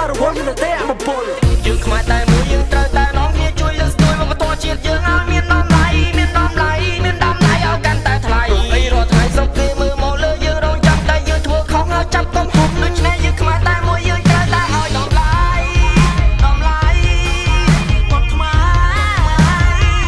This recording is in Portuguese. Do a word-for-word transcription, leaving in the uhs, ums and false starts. para o homem da terra.